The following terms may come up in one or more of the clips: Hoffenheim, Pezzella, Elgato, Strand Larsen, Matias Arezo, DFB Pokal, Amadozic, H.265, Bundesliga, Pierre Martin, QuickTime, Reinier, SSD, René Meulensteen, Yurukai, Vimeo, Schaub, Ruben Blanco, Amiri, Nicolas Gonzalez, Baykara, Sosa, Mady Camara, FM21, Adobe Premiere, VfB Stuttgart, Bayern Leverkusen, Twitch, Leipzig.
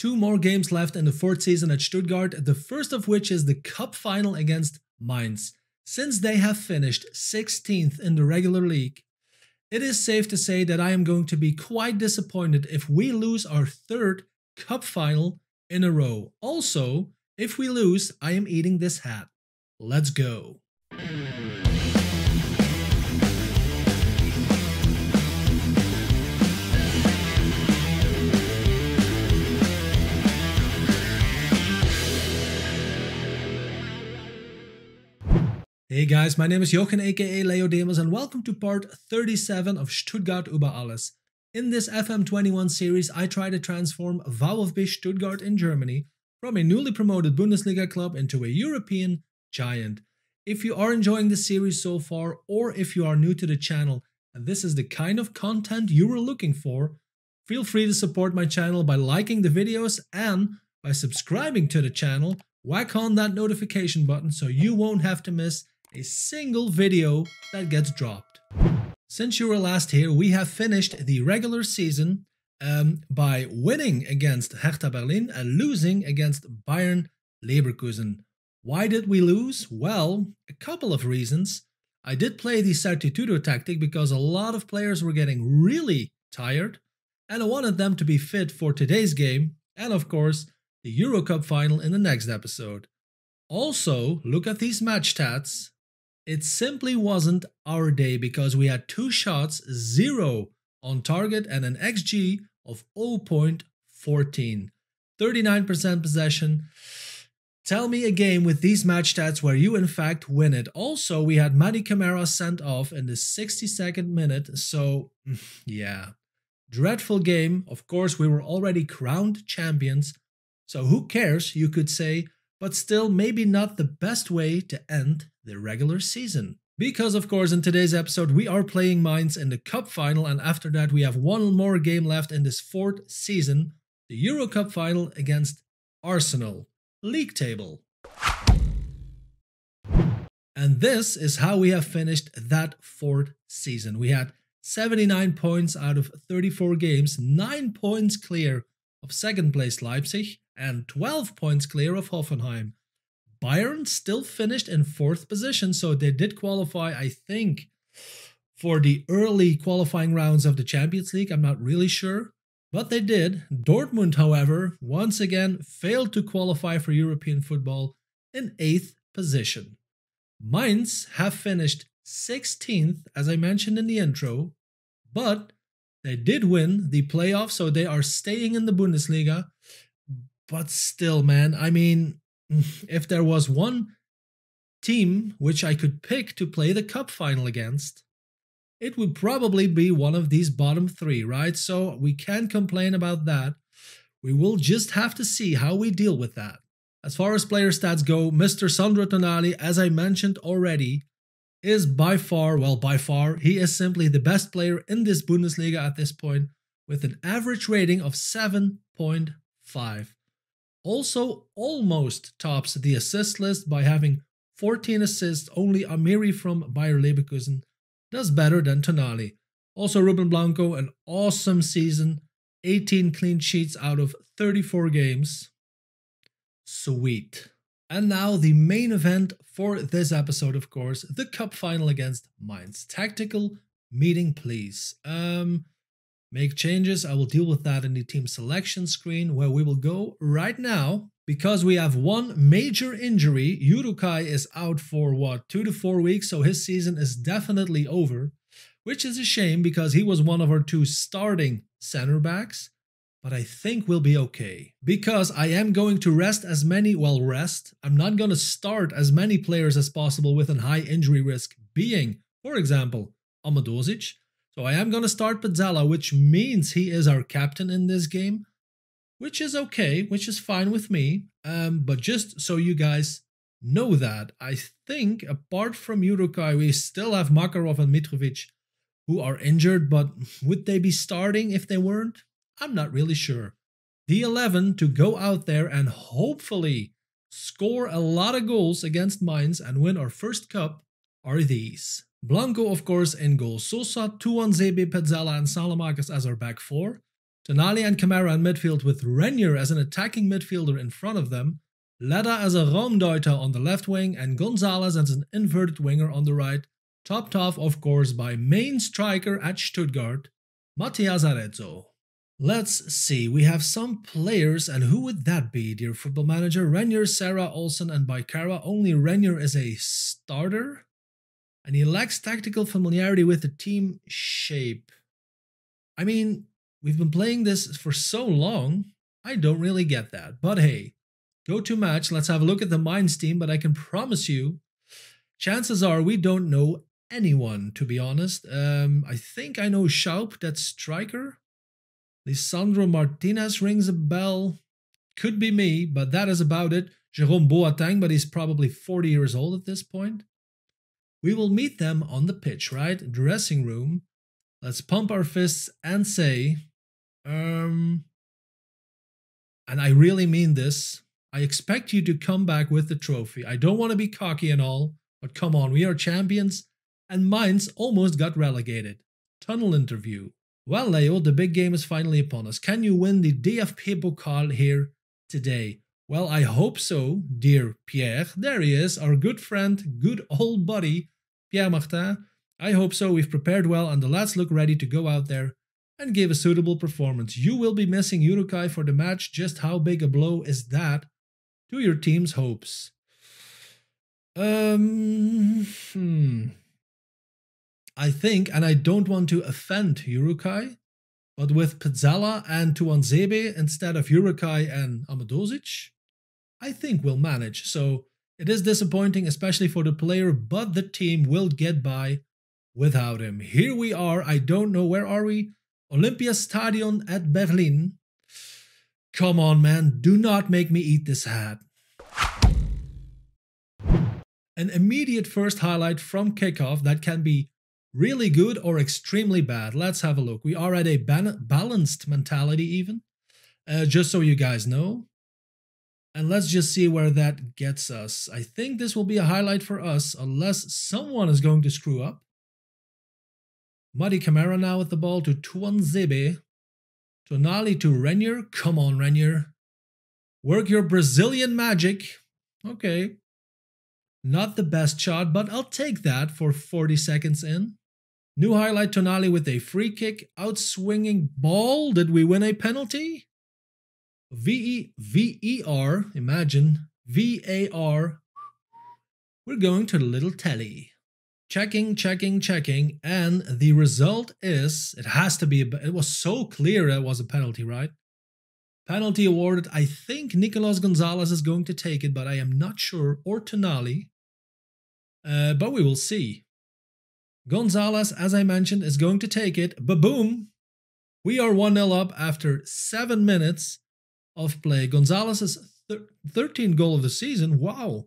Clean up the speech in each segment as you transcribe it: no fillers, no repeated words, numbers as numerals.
Two more games left in the fourth season at Stuttgart, the first of which is the cup final against Mainz. Since they have finished 16th in the regular league, it is safe to say that I am going to be quite disappointed if we lose our third cup final in a row. Also, if we lose, I am eating this hat. Let's go. Hey guys, my name is Jochen aka Leyodemus and welcome to part 37 of Stuttgart über alles. In this FM21 series I try to transform VfB Stuttgart in Germany from a newly promoted Bundesliga club into a European giant. If you are enjoying this series so far or if you are new to the channel and this is the kind of content you were looking for, feel free to support my channel by liking the videos and by subscribing to the channel. Whack on that notification button so you won't have to miss a single video that gets dropped. Since you were last here, we have finished the regular season by winning against Hertha Berlin and losing against Bayern Leverkusen. Why did we lose? Well, a couple of reasons. I did play the Sertitudo tactic because a lot of players were getting really tired and I wanted them to be fit for today's game and of course the Euro Cup final in the next episode. Also, look at these match stats. It simply wasn't our day because we had 2 shots, 0 on target and an XG of 0.14. 39% possession. Tell me a game with these match stats where you in fact win it. Also, we had Mady Camara sent off in the 62nd minute, so yeah. Dreadful game. Of course, we were already crowned champions, so who cares, you could say. But still maybe not the best way to end the regular season. Because of course in today's episode we are playing Mainz in the cup final and after that we have one more game left in this fourth season, the Euro Cup final against Arsenal. League table. And this is how we have finished that fourth season. We had 79 points out of 34 games, 9 points clear of second place Leipzig and 12 points clear of Hoffenheim. Bayern still finished in 4th position, so they did qualify, I think, for the early qualifying rounds of the Champions League. I'm not really sure, but they did. Dortmund, however, once again failed to qualify for European football in 8th position. Mainz have finished 16th, as I mentioned in the intro, but they did win the playoffs, so they are staying in the Bundesliga. But still, man, I mean, if there was one team which I could pick to play the cup final against, it would probably be one of these bottom three, right? So we can't complain about that. We will just have to see how we deal with that. As far as player stats go, Mr. Sandro Tonali, as I mentioned already, is by far, well, by far, he is simply the best player in this Bundesliga at this point with an average rating of 7.5. Also almost tops the assist list by having 14 assists, only Amiri from Bayer Leverkusen does better than Tonali. Also Ruben Blanco, an awesome season, 18 clean sheets out of 34 games. Sweet. And now the main event for this episode, of course, the cup final against Mainz. Tactical meeting, please. Make changes. I will deal with that in the team selection screen where we will go right now because we have one major injury. Yurukai is out for what, 2 to 4 weeks, so his season is definitely over, which is a shame because he was one of our 2 starting center backs. But I think we'll be okay because I am going to rest as many, well, rest. I'm not going to start as many players as possible with a high injury risk being, for example, Amadozic. So I am going to start Pezzella, which means he is our captain in this game, which is okay, which is fine with me. But just so you guys know that, I think apart from Yurukai, we still have Makarov and Mitrovic who are injured, but would they be starting if they weren't? I'm not really sure. The 11 to go out there and hopefully score a lot of goals against Mainz and win our first cup are these. Blanco, of course, in goal. Sosa, Tuanzebe, Pezzella and Salamakis as our back 4. Tonali and Camara in midfield with Reinier as an attacking midfielder in front of them, Leda as a Raumdeuter on the left wing and Gonzalez as an inverted winger on the right, topped off of course by main striker at Stuttgart, Matias Arezo. Let's see, we have some players, and who would that be, dear Football Manager? Reinier, Sarah, Olsen and Baykara. Only Reinier is a starter, and he lacks tactical familiarity with the team shape. I mean, we've been playing this for so long, I don't really get that. But hey, go to match, let's have a look at the Mainz team, but I can promise you, chances are we don't know anyone, to be honest. I think I know Schaub, that striker. Lisandro Martinez rings a bell. Could be me, but that is about it. Jérôme Boateng, but he's probably 40 years old at this point. We will meet them on the pitch, right? Dressing room. Let's pump our fists and say, and I really mean this, I expect you to come back with the trophy. I don't want to be cocky and all, but come on, we are champions. And Mainz almost got relegated. Tunnel interview. Well, Leo, the big game is finally upon us. Can you win the DFB Pokal here today? Well, I hope so, dear Pierre. There he is, our good friend, good old buddy, Pierre Martin. I hope so. We've prepared well and the lads look ready to go out there and give a suitable performance. You will be missing Yurukai for the match. Just how big a blow is that to your team's hopes? I think, and I don't want to offend Yurukai, but with Pezzella and Tuanzebe instead of Yurukai and Amadozic, I think we'll manage. So it is disappointing, especially for the player, but the team will get by without him. Here we are. I don't know. Where are we? Olympiastadion at Berlin. Come on, man. Do not make me eat this hat. An immediate first highlight from kickoff that can be really good or extremely bad. Let's have a look. We are at a balanced mentality even, just so you guys know. And let's just see where that gets us. I think this will be a highlight for us unless someone is going to screw up. Mady Camara now with the ball to Tuanzebe. Tonali to Reinier. Come on, Reinier. Work your Brazilian magic. Okay. Not the best shot, but I'll take that for 40 seconds in. New highlight, Tonali with a free kick, outswinging ball. Did we win a penalty? VAR, imagine. VAR. We're going to the little telly. Checking, checking, checking. And the result is, it has to be, it was so clear it was a penalty, right? Penalty awarded. I think Nicolas Gonzalez is going to take it, but I am not sure, or Tonali. But we will see. Gonzalez, as I mentioned, is going to take it. Ba-boom! We are 1-0 up after 7 minutes of play. Gonzalez's 13th goal of the season. Wow!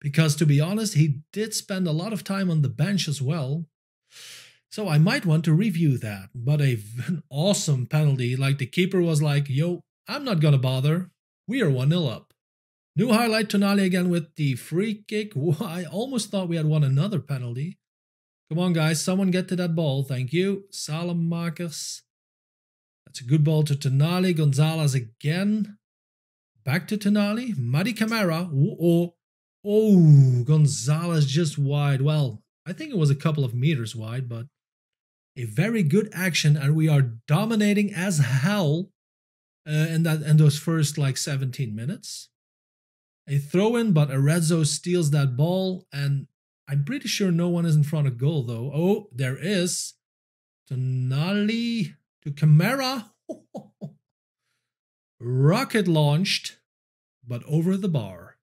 Because, to be honest, he did spend a lot of time on the bench as well. So I might want to review that. But an awesome penalty. Like, the keeper was like, yo, I'm not going to bother. We are 1-0 up. New highlight, Tonali again with the free kick. I almost thought we had won another penalty. Come on, guys. Someone get to that ball. Thank you. Salamakis. That's a good ball to Tonali. Gonzalez again. Back to Tonali. Mady Camara. Oh, Gonzalez just wide. Well, I think it was a couple of meters wide, but a very good action. And we are dominating as hell in those first, like, 17 minutes. A throw-in, but Arezzo steals that ball, and I'm pretty sure no one is in front of goal, though. Oh, there is. Tonali to Camara. Rocket launched, but over the bar.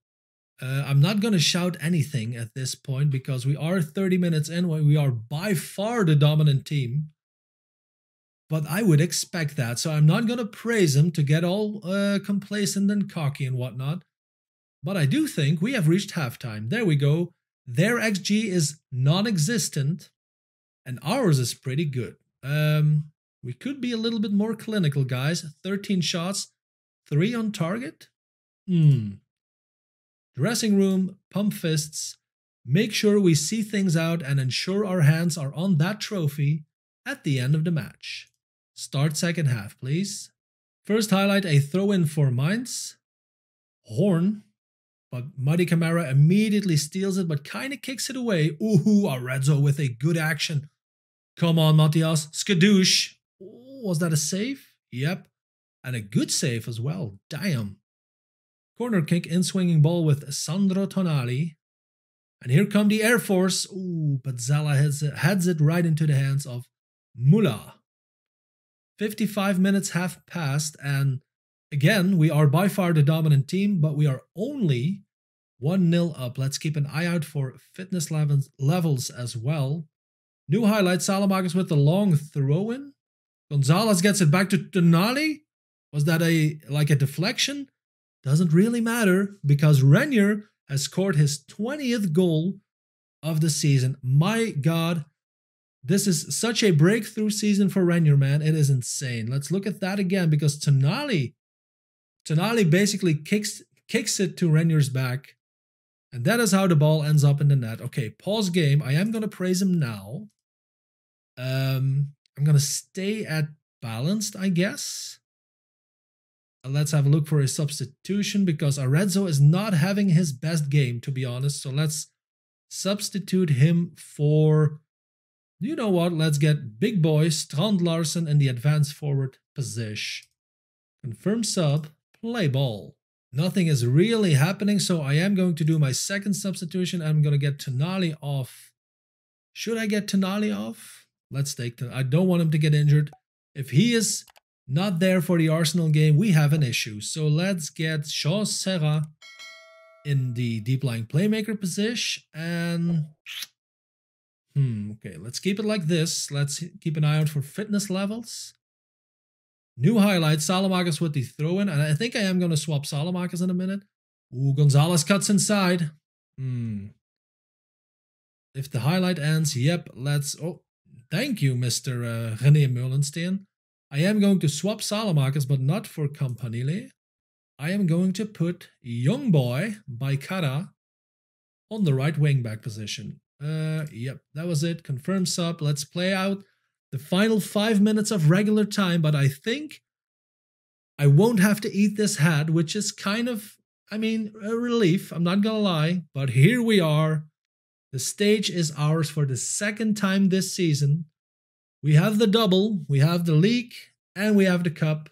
I'm not going to shout anything at this point, because we are 30 minutes in, when we are by far the dominant team. But I would expect that, so I'm not going to praise him to get all complacent and cocky and whatnot. But I do think we have reached halftime. There we go. Their XG is non-existent, and ours is pretty good. We could be a little bit more clinical, guys. 13 shots, 3 on target. Dressing room, pump fists. Make sure we see things out and ensure our hands are on that trophy at the end of the match. Start second half, please. First highlight, a throw-in for Mainz. Horn. But Mady Camara immediately steals it, but kind of kicks it away. Ooh, Arezo with a good action. Come on, Matias. Skadoosh. Was that a save? Yep. And a good save as well. Damn. Corner kick, in-swinging ball with Sandro Tonali. And here come the Air Force. Ooh, Pezzella heads it right into the hands of Mullah. 55 minutes have passed, and again, we are by far the dominant team, but we are only 1-0 up. Let's keep an eye out for fitness levels as well. New highlight, Salamakis with the long throw-in. Gonzalez gets it back to Tonali. Was that like a deflection? Doesn't really matter, because Reinier has scored his 20th goal of the season. My God, this is such a breakthrough season for Reinier, man. It is insane. Let's look at that again, because Tonali basically kicks it to Reinier's back, and that is how the ball ends up in the net. Okay, pause game. I am going to praise him now. I'm going to stay at balanced, I guess. Let's have a look for a substitution, because Arezo is not having his best game, to be honest. So let's substitute him for, you know what, let's get big boy Strand Larsen in the advanced forward position. Confirm sub. Play ball. Nothing is really happening, so I am going to do my second substitution. I'm going to get Tonali off. Should I get Tonali off? Let's take Tonali. I don't want him to get injured. If he is not there for the Arsenal game, we have an issue. So let's get Shaw Serra in the deep-lying playmaker position. And okay, let's keep it like this. Let's keep an eye out for fitness levels. New highlight, Salamakis with the throw-in, and I think I am going to swap Salamakis in a minute. Ooh, Gonzalez cuts inside. If the highlight ends, yep, let's... Oh, thank you, Mr. René Meulensteen. I am going to swap Salamakis, but not for Campanile. I am going to put young boy, Baykara, on the right wing-back position. Yep, that was it. Confirm sub. Let's play out the final 5 minutes of regular time, but I think I won't have to eat this hat, which is kind of, I mean, a relief. I'm not going to lie, but here we are. The stage is ours for the second time this season. We have the double, we have the league, and we have the cup.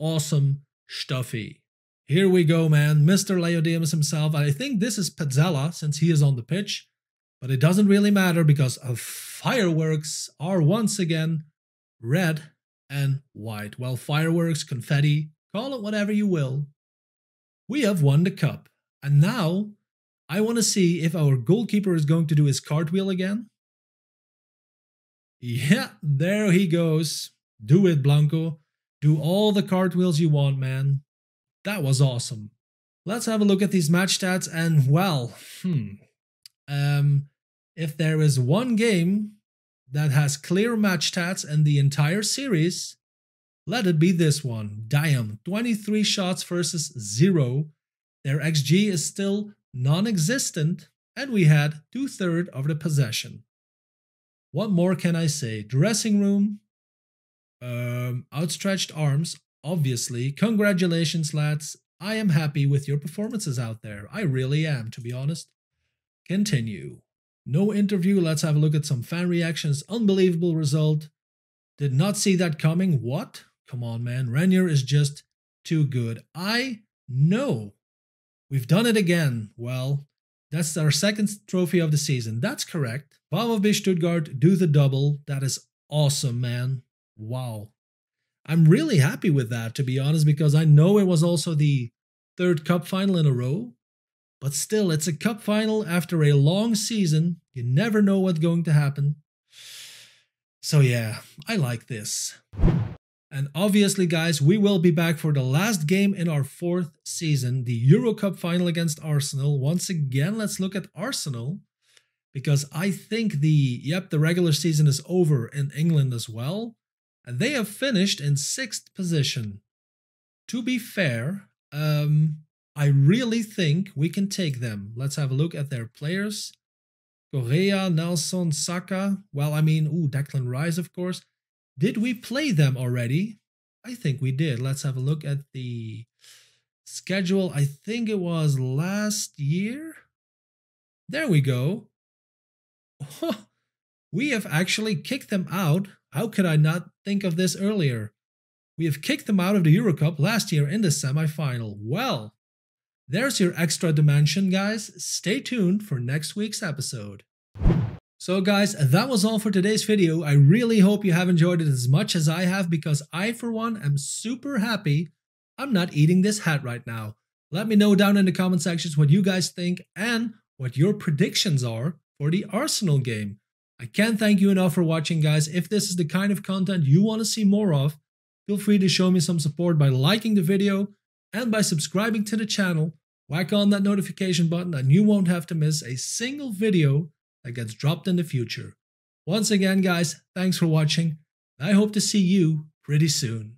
Awesome stuffy. Here we go, man. Mr. Leyodemus himself. I think this is Pezzella since he is on the pitch. But it doesn't really matter because fireworks are once again red and white. Well, fireworks, confetti, call it whatever you will. We have won the cup. And now I want to see if our goalkeeper is going to do his cartwheel again. Yeah, there he goes. Do it, Blanco. Do all the cartwheels you want, man. That was awesome. Let's have a look at these match stats and, well, if there is one game that has clear match stats in the entire series, let it be this one. Damn, 23 shots versus 0. Their XG is still non-existent, and we had 2/3 of the possession. What more can I say? Dressing room, outstretched arms, obviously. Congratulations, lads. I am happy with your performances out there. I really am, to be honest. Continue. No interview. Let's have a look at some fan reactions. Unbelievable result. Did not see that coming. What? Come on, man. Reinier is just too good. I know. We've done it again. Well, that's our second trophy of the season. That's correct. VfB Stuttgart do the double. That is awesome, man. Wow. I'm really happy with that, to be honest, because I know it was also the third cup final in a row. But still, it's a cup final after a long season. You never know what's going to happen. So yeah, I like this. And obviously, guys, we will be back for the last game in our fourth season, the Euro Cup final against Arsenal. Once again, let's look at Arsenal, because I think the regular season is over in England as well. And they have finished in 6th position. To be fair, I really think we can take them. Let's have a look at their players. Correa, Nelson, Saka. Well, I mean, Declan Rice, of course. Did we play them already? I think we did. Let's have a look at the schedule. I think it was last year. There we go. We have actually kicked them out. How could I not think of this earlier? We have kicked them out of the Euro Cup last year in the semi-final. Well, there's your extra dimension, guys. Stay tuned for next week's episode. So guys, that was all for today's video. I really hope you have enjoyed it as much as I have, because I, for one, am super happy I'm not eating this hat right now. Let me know down in the comment sections what you guys think and what your predictions are for the Arsenal game. I can't thank you enough for watching, guys. If this is the kind of content you want to see more of, feel free to show me some support by liking the video and by subscribing to the channel. Whack on that notification button and you won't have to miss a single video that gets dropped in the future. Once again, guys, thanks for watching. I hope to see you pretty soon.